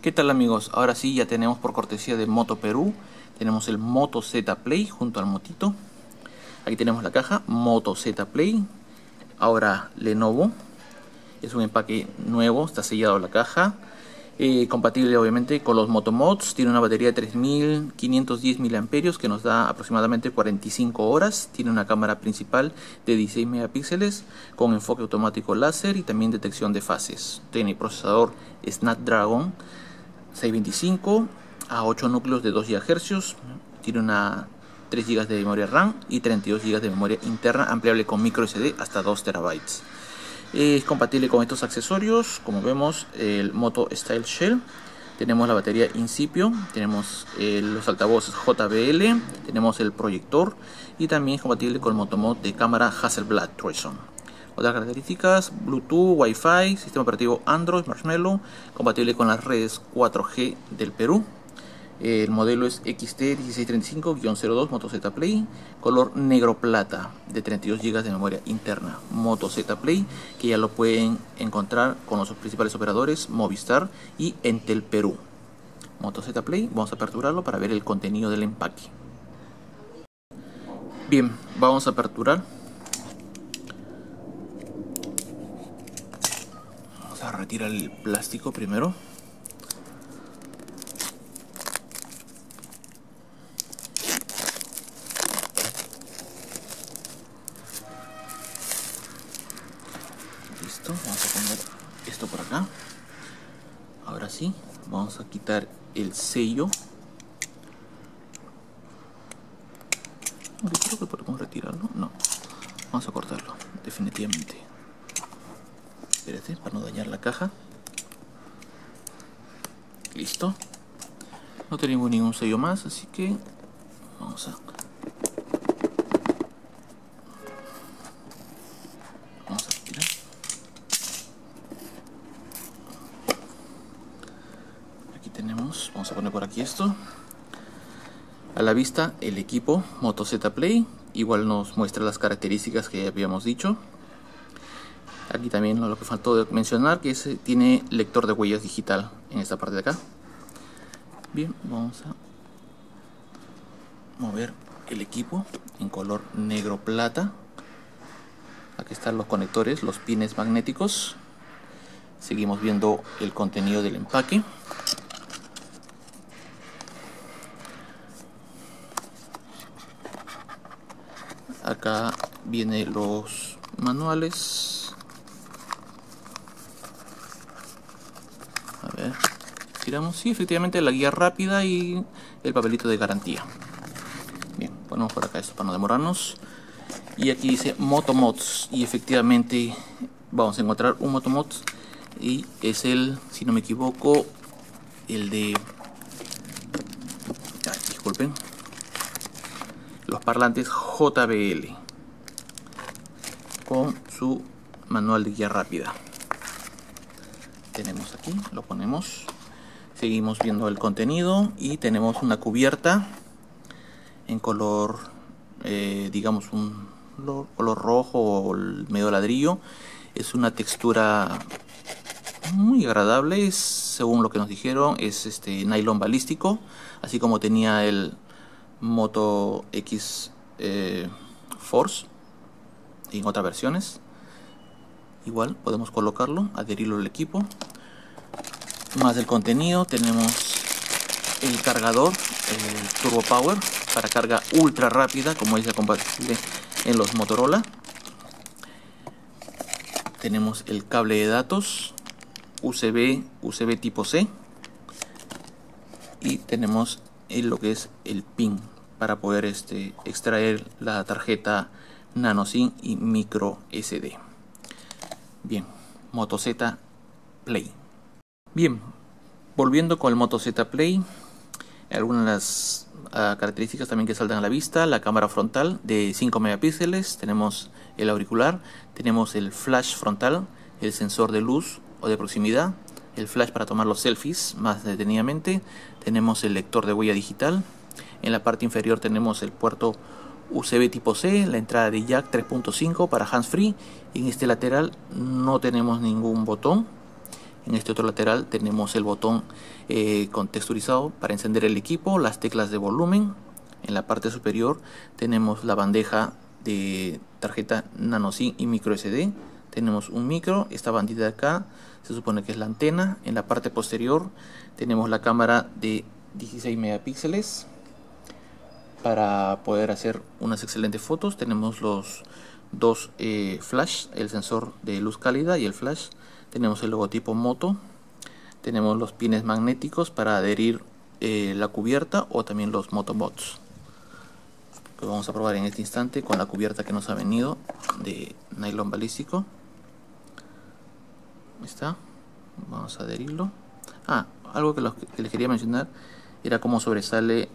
¿Qué tal, amigos? Ahora sí, ya tenemos, por cortesía de Moto Perú, tenemos el Moto Z Play junto al motito. Aquí tenemos la caja Moto Z Play. Ahora Lenovo. Es un empaque nuevo, está sellado la caja. Compatible obviamente con los Motomods. Tiene una batería de 3510 mAh que nos da aproximadamente 45 horas. Tiene una cámara principal de 16 megapíxeles con enfoque automático láser y también detección de fases. Tiene procesador Snapdragon 625 a 8 núcleos de 2 GHz. Tiene una 3 GB de memoria RAM y 32 GB de memoria interna ampliable con microSD hasta 2 TB. Es compatible con estos accesorios, como vemos, el Moto Style Shell. Tenemos la batería Incipio, tenemos los altavoces JBL, tenemos el proyector y también es compatible con el Motomod de cámara Hasselblad Troison. Otras características: Bluetooth, Wi-Fi, sistema operativo Android Marshmallow, compatible con las redes 4G del Perú. El modelo es XT1635-02 Moto Z Play, color negro plata, de 32 GB de memoria interna. Moto Z Play, que ya lo pueden encontrar con los principales operadores Movistar y Entel Perú. Moto Z Play, vamos a aperturarlo para ver el contenido del empaque. Bien, vamos a aperturar. Vamos a retirar el plástico primero. Listo, vamos a poner esto por acá. Ahora sí, vamos a quitar el sello. Creo que podemos retirarlo. No, vamos a cortarlo, definitivamente. Espérate, para no dañar la caja. Listo. No tenemos ningún sello más, así que vamos a... Vamos a poner por aquí esto. A la vista el equipo Moto Z Play, igual nos muestra las características que ya habíamos dicho. Aquí también lo que faltó de mencionar, que es, tiene lector de huellas digital en esta parte de acá. Bien, vamos a mover el equipo en color negro plata. Aquí están los conectores, los pines magnéticos. Seguimos viendo el contenido del empaque. Acá vienen los manuales. A ver, tiramos, sí, efectivamente la guía rápida y el papelito de garantía. Bien, ponemos por acá esto para no demorarnos. Y aquí dice Motomods y efectivamente vamos a encontrar un Motomods. Y es el, si no me equivoco, el de... Ay, disculpen. Los parlantes JBL con su manual de guía rápida. Tenemos aquí, lo ponemos, seguimos viendo el contenido y tenemos una cubierta en color, digamos un color rojo o medio ladrillo. Es una textura muy agradable, es, según lo que nos dijeron, es este nylon balístico, así como tenía el Moto X Force en otras versiones. Igual podemos colocarlo, adherirlo al equipo. Más del contenido, tenemos el cargador, el Turbo Power, para carga ultra rápida, como es ya compatible en los Motorola. Tenemos el cable de datos USB, USB tipo C, y tenemos en lo que es el pin para poder extraer la tarjeta nano SIM y micro SD. Bien, Moto Z Play. Bien, volviendo con el Moto Z Play, algunas de las características también que saltan a la vista: la cámara frontal de 5 megapíxeles, tenemos el auricular, tenemos el flash frontal, el sensor de luz o de proximidad, el flash para tomar los selfies más detenidamente, tenemos el lector de huella digital. En la parte inferior tenemos el puerto USB tipo C, la entrada de jack 3.5 para hands free. En este lateral no tenemos ningún botón. En este otro lateral tenemos el botón contexturizado para encender el equipo, las teclas de volumen. En la parte superior tenemos la bandeja de tarjeta nanoSIM y microSD. Tenemos un micro, esta bandita de acá se supone que es la antena. En la parte posterior tenemos la cámara de 16 megapíxeles para poder hacer unas excelentes fotos. Tenemos los dos flash, el sensor de luz cálida y el flash. Tenemos el logotipo Moto. Tenemos los pines magnéticos para adherir la cubierta o también los motobots, que vamos a probar en este instante con la cubierta que nos ha venido de nylon balístico. Ahí está, vamos a adherirlo. Algo que les quería mencionar era cómo sobresale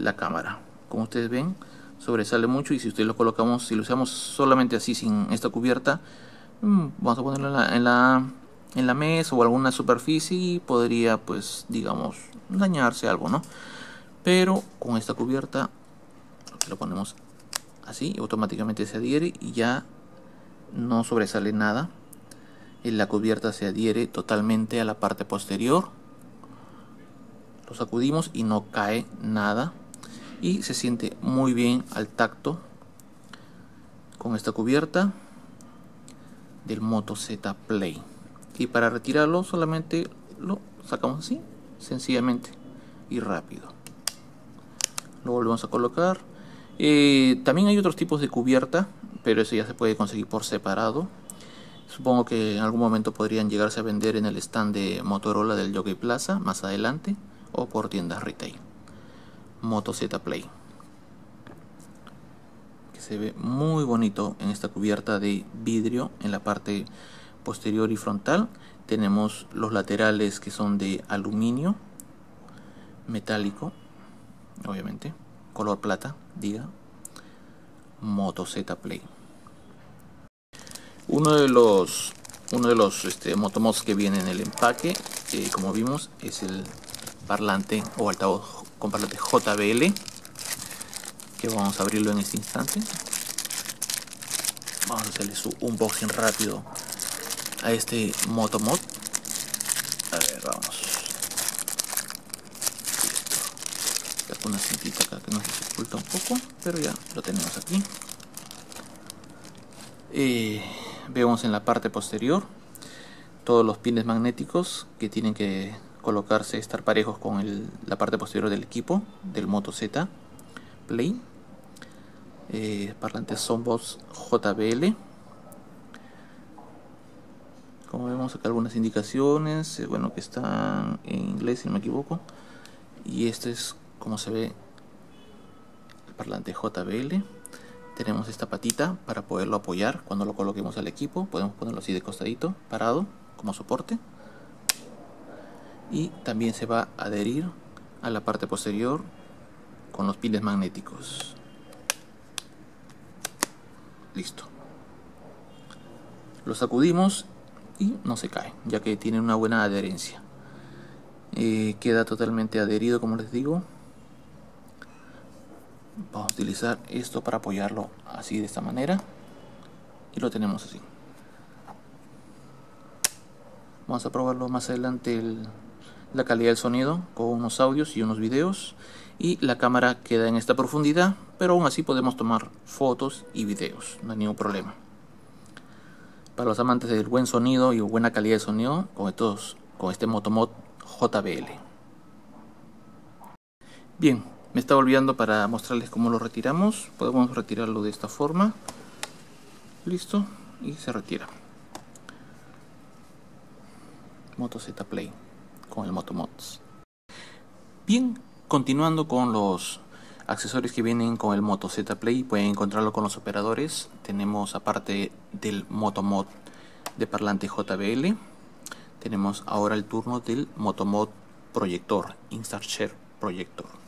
la cámara. Como ustedes ven, sobresale mucho, y si ustedes lo colocamos, si lo usamos solamente así sin esta cubierta, vamos a ponerlo en la mesa o alguna superficie, y podría, pues, digamos, dañarse algo, ¿no? Pero con esta cubierta lo ponemos así, automáticamente se adhiere y ya no sobresale nada. La cubierta se adhiere totalmente a la parte posterior. Lo sacudimos y no cae nada, y se siente muy bien al tacto con esta cubierta del Moto Z Play. Y para retirarlo solamente lo sacamos así, sencillamente y rápido. Lo volvemos a colocar. También hay otros tipos de cubierta, pero eso ya se puede conseguir por separado. Supongo que en algún momento podrían llegarse a vender en el stand de Motorola del Jockey Plaza más adelante, o por tiendas retail. Moto Z Play, que se ve muy bonito en esta cubierta de vidrio. En la parte posterior y frontal tenemos los laterales que son de aluminio metálico, obviamente color plata, diga Moto Z Play. Uno de los motomods que viene en el empaque, como vimos, es el parlante o altavoz con parlante JBL, que vamos a abrirlo en este instante. Vamos a hacerle su unboxing rápido a este motomod. A ver, vamos. Una cintita acá que nos dificulta un poco, pero ya lo tenemos aquí. Vemos en la parte posterior todos los pines magnéticos que tienen que colocarse, estar parejos con la parte posterior del equipo del Moto Z Play. Parlantes Soundbox JBL. Como vemos acá, algunas indicaciones, bueno, que están en inglés si no me equivoco, y este es como se ve el parlante JBL. Tenemos esta patita para poderlo apoyar cuando lo coloquemos al equipo. Podemos ponerlo así de costadito, parado, como soporte. Y también se va a adherir a la parte posterior con los pines magnéticos. Listo. Lo sacudimos y no se cae, ya que tiene una buena adherencia. Queda totalmente adherido, como les digo. Vamos a utilizar esto para apoyarlo así, de esta manera, y lo tenemos así. Vamos a probarlo más adelante la calidad del sonido con unos audios y unos videos, y la cámara queda en esta profundidad, pero aún así podemos tomar fotos y videos, no hay ningún problema. Para los amantes del buen sonido y buena calidad de sonido, con este Motomod JBL. Bien, me estaba olvidando para mostrarles cómo lo retiramos. Podemos retirarlo de esta forma. Listo, y se retira. Moto Z Play con el Motomods. Bien, continuando con los accesorios que vienen con el Moto Z Play, pueden encontrarlo con los operadores. Tenemos, aparte del Motomod de parlante JBL, tenemos ahora el turno del Motomod Proyector, InstaShare Proyector.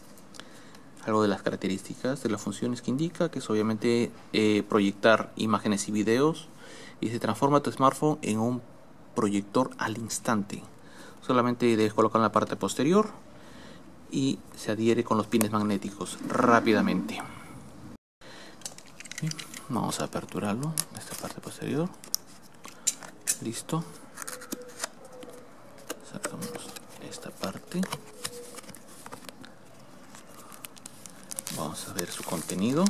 Algo de las características, de las funciones que indica, que es obviamente proyectar imágenes y videos, y se transforma tu smartphone en un proyector al instante. Solamente debes colocar en la parte posterior y se adhiere con los pines magnéticos rápidamente. Bien, vamos a aperturarlo, esta parte posterior. Listo. sacamos esta parte. Vamos a ver su contenido.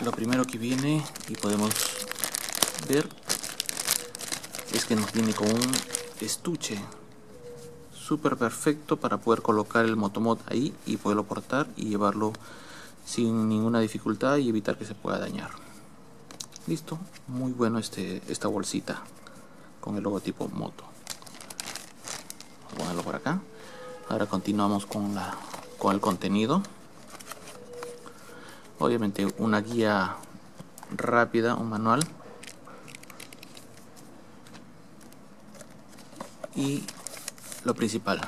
Lo primero que viene y podemos ver es que nos viene con un estuche súper perfecto para poder colocar el motomod ahí y poderlo portar y llevarlo sin ninguna dificultad y evitar que se pueda dañar. Listo, muy bueno esta bolsita con el logotipo moto. Vamos a ponerlo por acá. Ahora continuamos con el contenido. Obviamente una guía rápida, un manual. Y lo principal,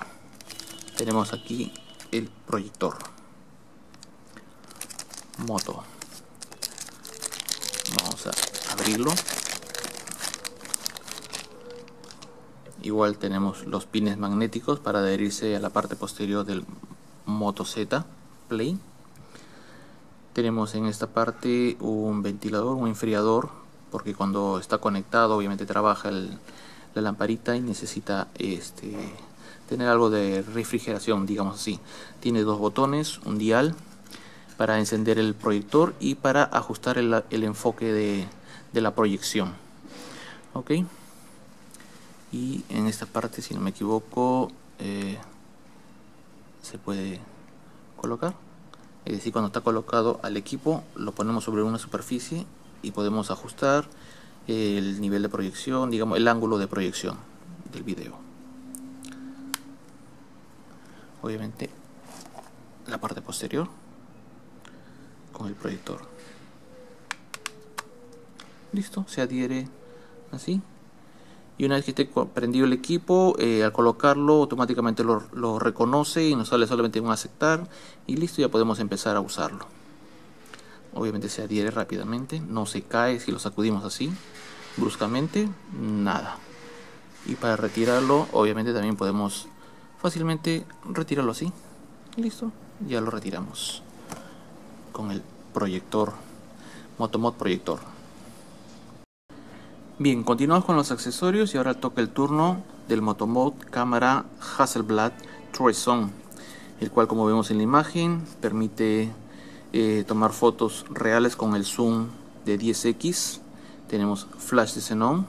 tenemos aquí el proyector moto. Vamos a abrirlo. Igual tenemos los pines magnéticos para adherirse a la parte posterior del Moto Z Play. Tenemos en esta parte un ventilador, un enfriador, porque cuando está conectado obviamente trabaja la lamparita y necesita tener algo de refrigeración, digamos así. Tiene dos botones, un dial para encender el proyector y para ajustar el enfoque de la proyección. Ok. Y en esta parte, si no me equivoco, se puede colocar. Es decir, cuando está colocado al equipo, lo ponemos sobre una superficie y podemos ajustar el nivel de proyección, digamos, el ángulo de proyección del video. Obviamente, la parte posterior con el proyector. Listo, se adhiere así. Y una vez que esté prendido el equipo, al colocarlo automáticamente lo reconoce y nos sale solamente un aceptar y listo, ya podemos empezar a usarlo. Obviamente se adhiere rápidamente, no se cae si lo sacudimos así bruscamente, nada. Y para retirarlo, obviamente también podemos fácilmente retirarlo así. Listo, ya lo retiramos con el proyector, Motomod proyector. Bien, continuamos con los accesorios y ahora toca el turno del Motomod cámara Hasselblad Troison, el cual, como vemos en la imagen, permite tomar fotos reales con el zoom de 10x. Tenemos flash de xenón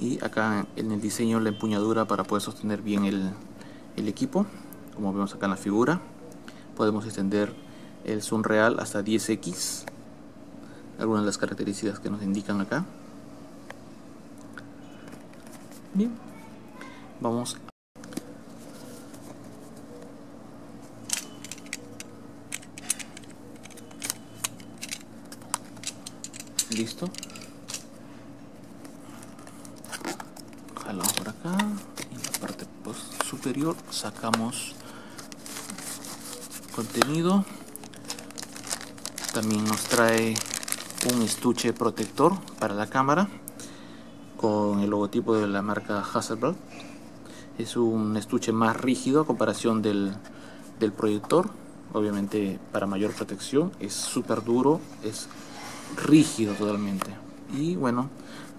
y acá en el diseño la empuñadura para poder sostener bien el equipo. Como vemos acá en la figura, podemos extender el zoom real hasta 10x, algunas de las características que nos indican acá. Bien, vamos a... Listo. Jalamos por acá y en la parte superior sacamos contenido. También nos trae un estuche protector para la cámara con el logotipo de la marca Hasselblad. Es un estuche más rígido a comparación del proyector, obviamente para mayor protección. Es súper duro, es rígido totalmente y bueno,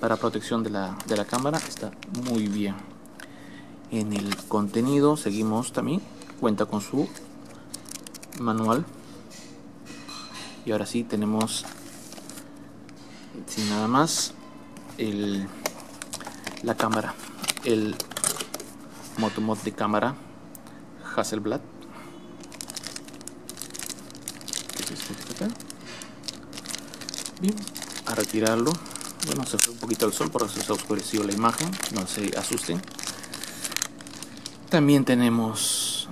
para protección de la cámara está muy bien. En el contenido seguimos también, cuenta con su manual. Y ahora sí tenemos, sin nada más, la cámara, el Motomod de cámara Hasselblad, que es este acá. Bien, a retirarlo. Bueno, se fue un poquito el sol, por eso se ha oscurecido la imagen, no se asusten. También tenemos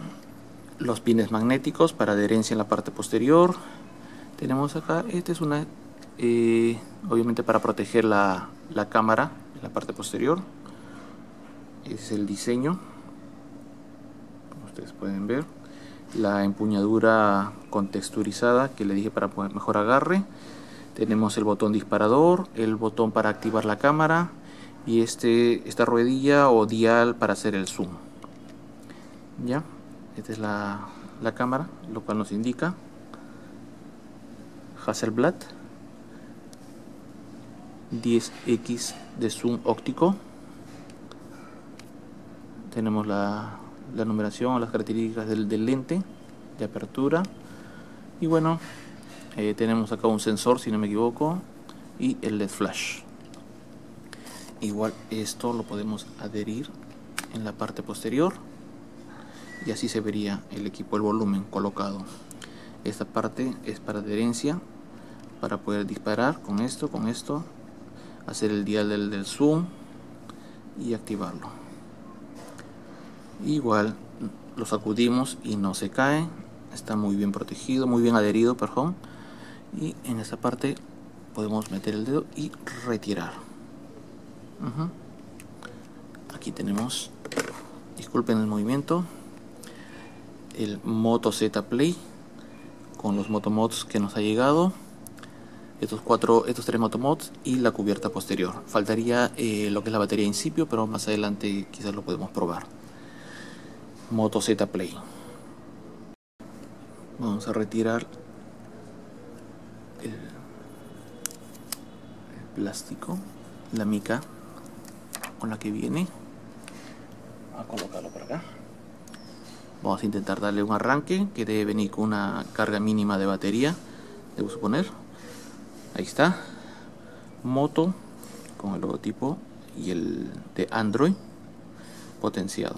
los pines magnéticos para adherencia en la parte posterior. Tenemos acá, esta es una obviamente para proteger la cámara en la parte posterior. Es el diseño, como ustedes pueden ver, la empuñadura contexturizada que le dije para poner mejor agarre. Tenemos el botón disparador, el botón para activar la cámara y esta ruedilla o dial para hacer el zoom. Ya, esta es la cámara, lo cual nos indica Hasselblad. 10x de zoom óptico. Tenemos la numeración o las características del lente de apertura. Y bueno, tenemos acá un sensor, si no me equivoco, y el LED flash. Igual esto lo podemos adherir en la parte posterior y así se vería el equipo, el volumen colocado. Esta parte es para adherencia, para poder disparar con esto, hacer el dial del zoom y activarlo. Igual lo sacudimos y no se cae, está muy bien protegido, muy bien adherido, perdón. Y en esta parte podemos meter el dedo y retirar. Aquí tenemos, disculpen el movimiento, el Moto Z Play con los motomods que nos ha llegado, estos tres motomods y la cubierta posterior. Faltaría lo que es la batería en principio, pero más adelante quizás lo podemos probar. Moto Z Play. Vamos a retirar el plástico, la mica con la que viene. Vamos a colocarlo por acá. Vamos a intentar darle un arranque, que debe venir con una carga mínima de batería, debo suponer. Ahí está, Moto con el logotipo y el de Android potenciado.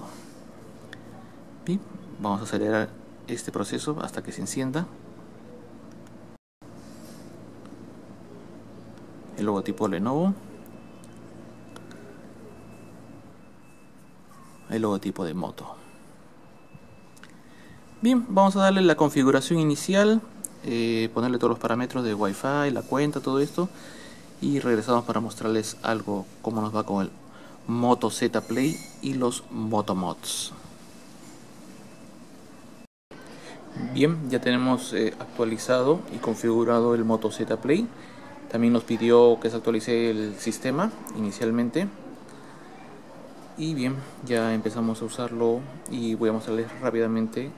Bien, vamos a acelerar este proceso hasta que se encienda. El logotipo Lenovo. El logotipo de Moto. Bien, vamos a darle la configuración inicial, ponerle todos los parámetros de Wi-Fi, la cuenta, todo esto, y regresamos para mostrarles algo, cómo nos va con el Moto Z Play y los Motomods. Bien, ya tenemos actualizado y configurado el Moto Z Play. También nos pidió que se actualice el sistema inicialmente. Y bien, ya empezamos a usarlo y voy a mostrarles rápidamente.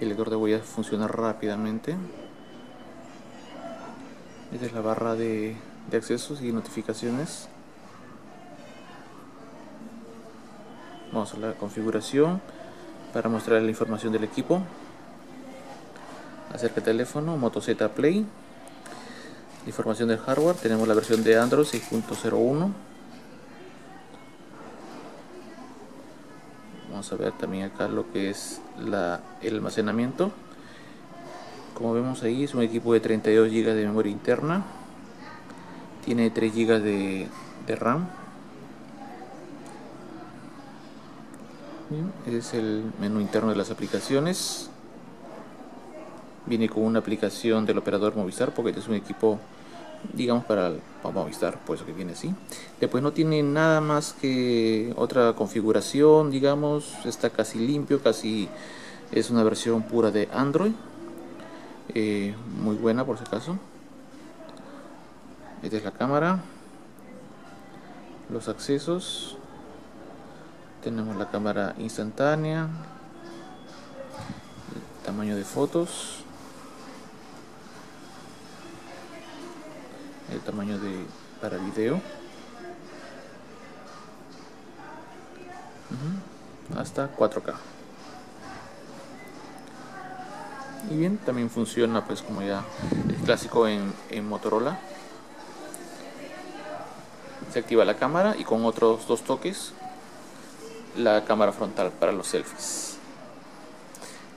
El lector de huellas funciona rápidamente. Esta es la barra de accesos y notificaciones. Vamos a la configuración para mostrar la información del equipo. Acerca teléfono, Moto Z Play. La información del hardware, tenemos la versión de Android 6.01. Vamos a ver también acá lo que es el almacenamiento. Como vemos ahí, es un equipo de 32 GB de memoria interna. Tiene 3 GB de RAM. Bien, ese es el menú interno de las aplicaciones. Viene con una aplicación del operador Movistar, porque este es un equipo, digamos, para Movistar, por eso que viene así. Después no tiene nada más que otra configuración, digamos. Está casi limpio, casi es una versión pura de Android, muy buena por si acaso. Esta es la cámara, los accesos, tenemos la cámara instantánea, el tamaño de fotos, el tamaño para video, hasta 4K. Y bien, también funciona pues como ya es clásico en Motorola. Se activa la cámara y con otros dos toques la cámara frontal para los selfies.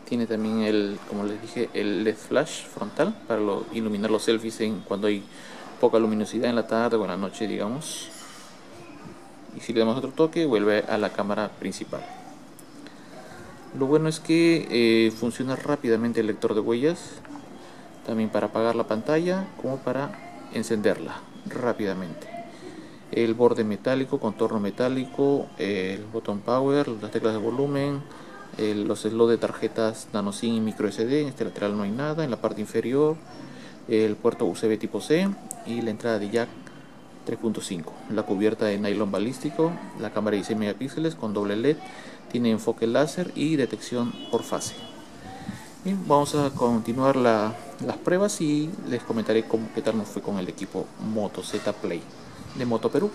Tiene también como les dije, el LED flash frontal para iluminar los selfies cuando hay poca luminosidad en la tarde o en la noche, digamos. Y si le damos otro toque, vuelve a la cámara principal. Lo bueno es que funciona rápidamente el lector de huellas, también para apagar la pantalla como para encenderla rápidamente. El borde metálico, contorno metálico, el botón power, las teclas de volumen, los slots de tarjetas nano SIM y micro SD. En este lateral no hay nada. En la parte inferior, el puerto USB tipo C y la entrada de jack 3.5, la cubierta de nylon balístico, la cámara de 16 megapíxeles con doble LED, tiene enfoque láser y detección por fase. Bien, vamos a continuar las pruebas y les comentaré qué tal nos fue con el equipo Moto Z Play de Moto Perú.